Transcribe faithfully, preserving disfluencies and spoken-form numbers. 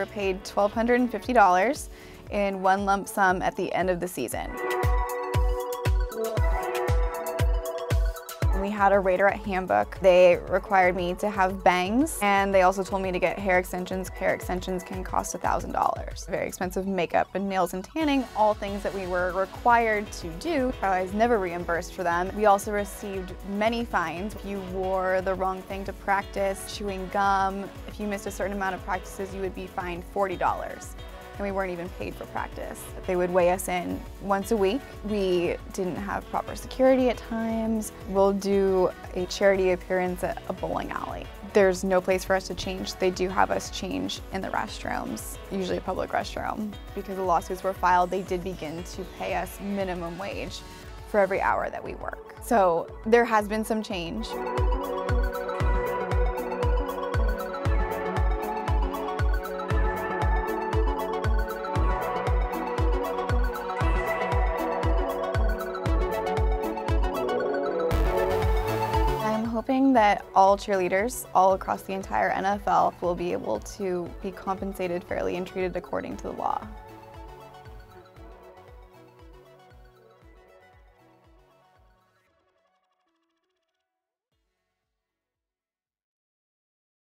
were paid one thousand two hundred fifty dollars in one lump sum at the end of the season. We had a Raiderette handbook. They required me to have bangs, and they also told me to get hair extensions. Hair extensions can cost one thousand dollars. Very expensive makeup and nails and tanning, all things that we were required to do. I was never reimbursed for them. We also received many fines. If you wore the wrong thing to practice, chewing gum, if you missed a certain amount of practices, you would be fined forty dollars. And we weren't even paid for practice. They would weigh us in once a week. We didn't have proper security at times. We'll do a charity appearance at a bowling alley. There's no place for us to change. They do have us change in the restrooms, usually a public restroom. Because the lawsuits were filed, they did begin to pay us minimum wage for every hour that we work. So there has been some change. Hoping that all cheerleaders all across the entire N F L will be able to be compensated fairly and treated according to the law.